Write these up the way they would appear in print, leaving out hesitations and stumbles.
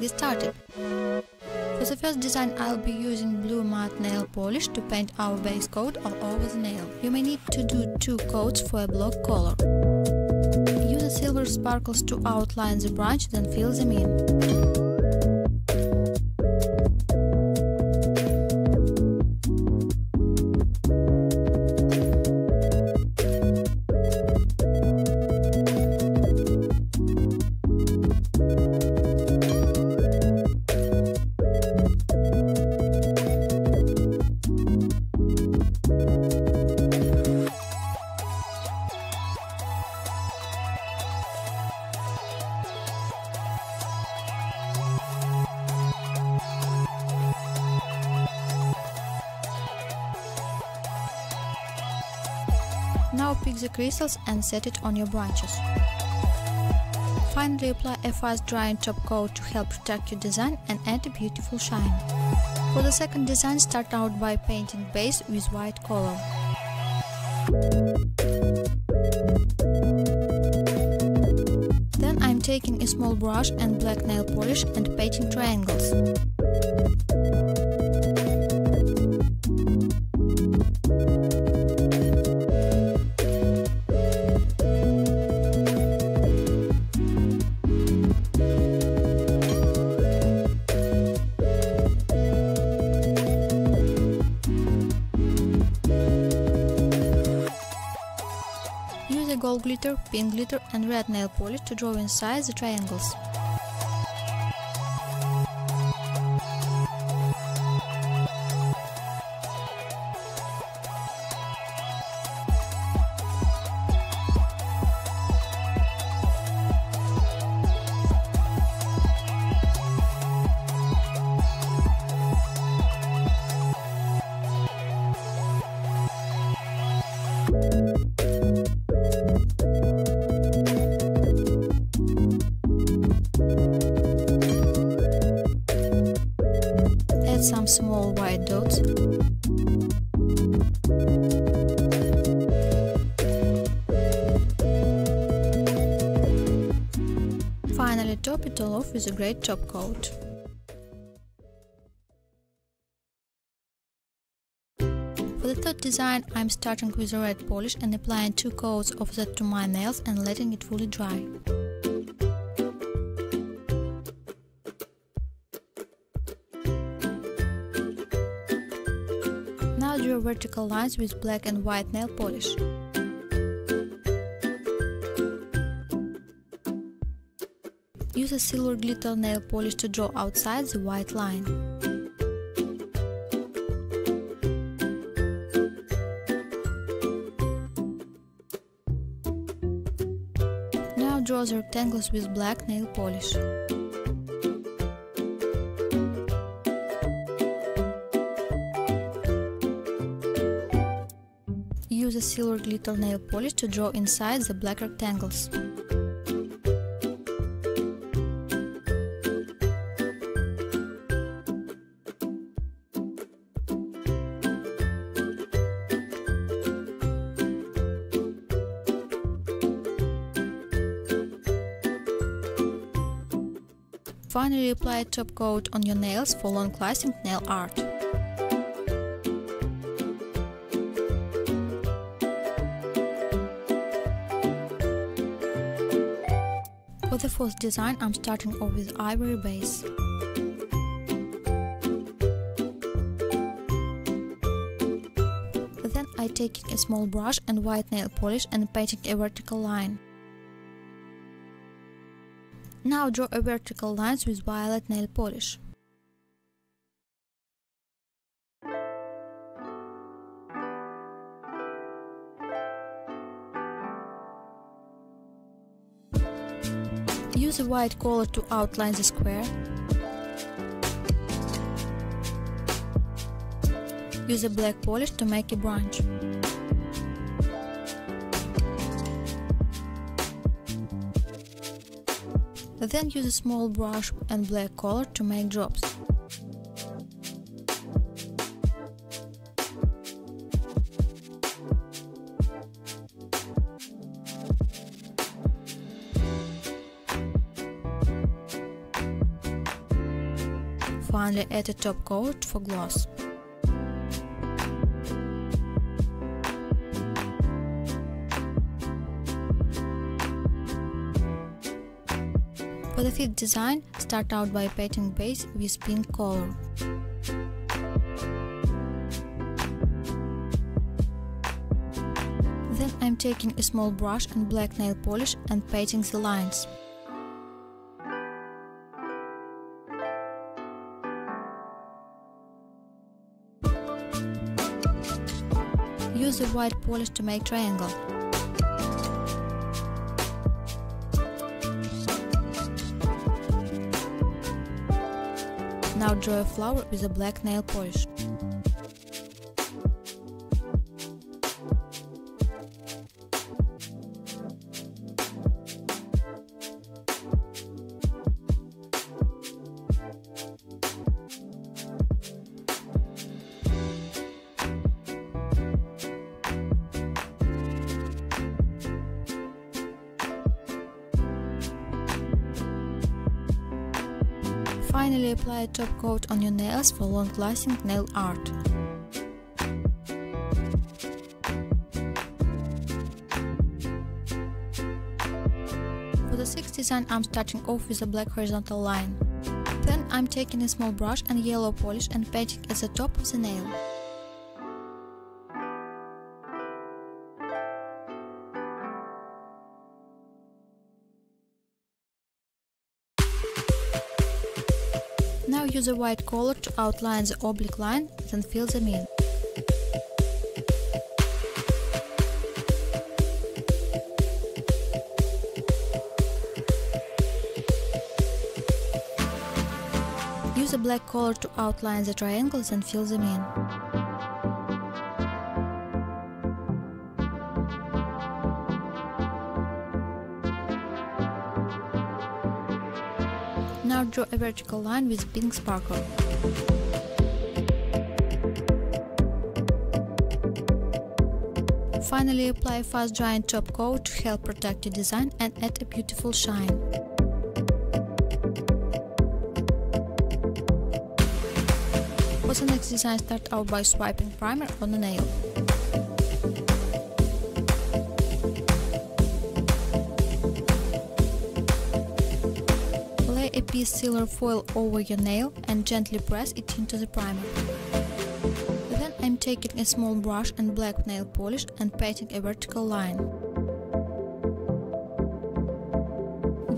let's get started. For the first design I'll be using blue matte nail polish to paint our base coat all over the nail. You may need to do two coats for a block color. Use the silver sparkles to outline the branch, then fill them in. Now pick the crystals and set it on your branches. Finally apply a fast drying top coat to help protect your design and add a beautiful shine. For the second design, start out by painting base with white color. Then I'm taking a small brush and black nail polish and painting triangles. Gold glitter, pink glitter and red nail polish to draw inside the triangles. Some small white dots. Finally, top it all off with a great top coat. For the third design, I'm starting with a red polish and applying two coats of that to my nails and letting it fully dry. Draw vertical lines with black and white nail polish. Use a silver glitter nail polish to draw outside the white line. Now draw the rectangles with black nail polish. Use a silver glitter nail polish to draw inside the black rectangles. Finally, apply a top coat on your nails for long-lasting nail art. For the fourth design, I'm starting off with ivory base. Then I take a small brush and white nail polish and painting a vertical line. Now draw a vertical line with violet nail polish. Use a white color to outline the square. Use a black polish to make a branch. Then use a small brush and black color to make drops. only add a top coat for gloss. For the fifth design, start out by painting base with pink color. Then I'm taking a small brush and black nail polish and painting the lines. Use the white polish to make triangle. Now draw a flower with a black nail polish. Finally, apply a top coat on your nails for long-lasting nail art. For the sixth design, I'm starting off with a black horizontal line. Then I'm taking a small brush and yellow polish and painting at the top of the nail. Now use a white color to outline the oblique line, then fill them in. Use a black color to outline the triangles and fill them in. Now draw a vertical line with pink sparkle. Finally, apply a fast drying top coat to help protect your design and add a beautiful shine. For the next design, start out by swiping primer on the nail. A piece of sealer foil over your nail and gently press it into the primer. Then I'm taking a small brush and black nail polish and painting a vertical line.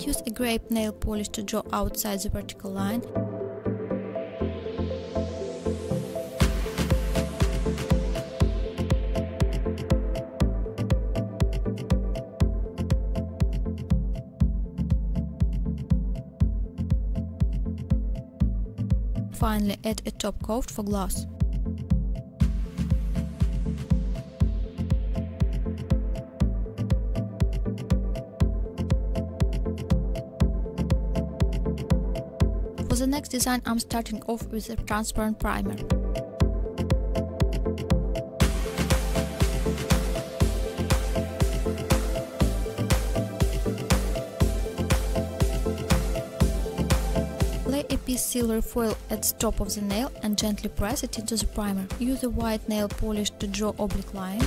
Use a grape nail polish to draw outside the vertical line. Finally, add a top coat for gloss. For the next design, I'm starting off with a transparent primer. Lay a piece of sealer foil at the top of the nail and gently press it into the primer. Use a white nail polish to draw oblique line.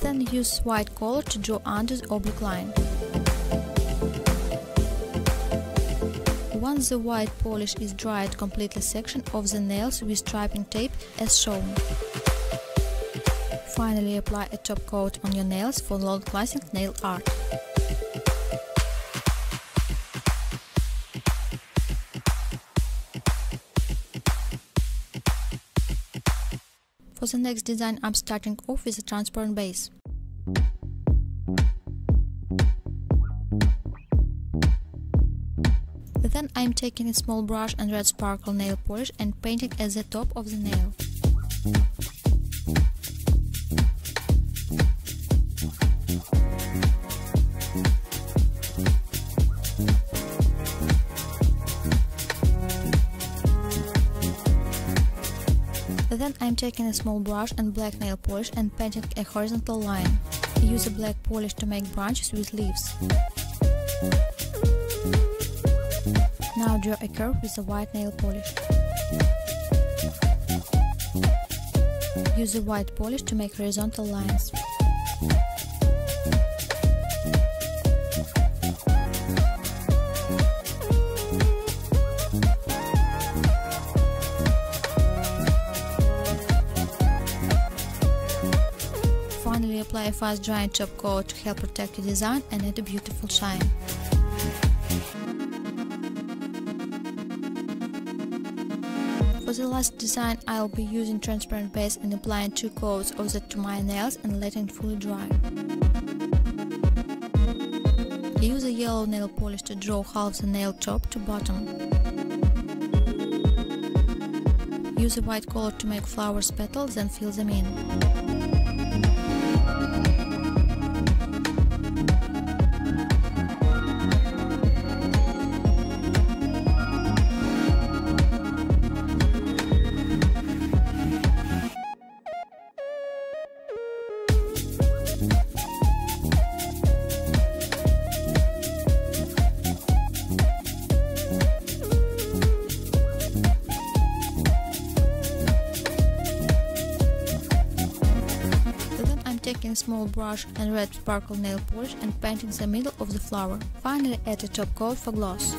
Then use white color to draw under the oblique line. Once the white polish is dried, complete a section of the nails with striping tape as shown. Finally, apply a top coat on your nails for long-lasting nail art. For the next design, I'm starting off with a transparent base. Then I'm taking a small brush and red sparkle nail polish and painting at the top of the nail. Then I'm taking a small brush and black nail polish and painting a horizontal line. Use a black polish to make branches with leaves. draw a curve with a white nail polish. Use a white polish to make horizontal lines. Finally, apply a fast drying top coat to help protect your design and add a beautiful shine. For the last design, I'll be using transparent base and applying two coats of that to my nails and letting it fully dry. Use a yellow nail polish to draw half the nail top to bottom. Use a white color to make flowers petals, then fill them in. Taking a small brush and red sparkle nail polish and painting the middle of the flower. Finally, add a top coat for gloss.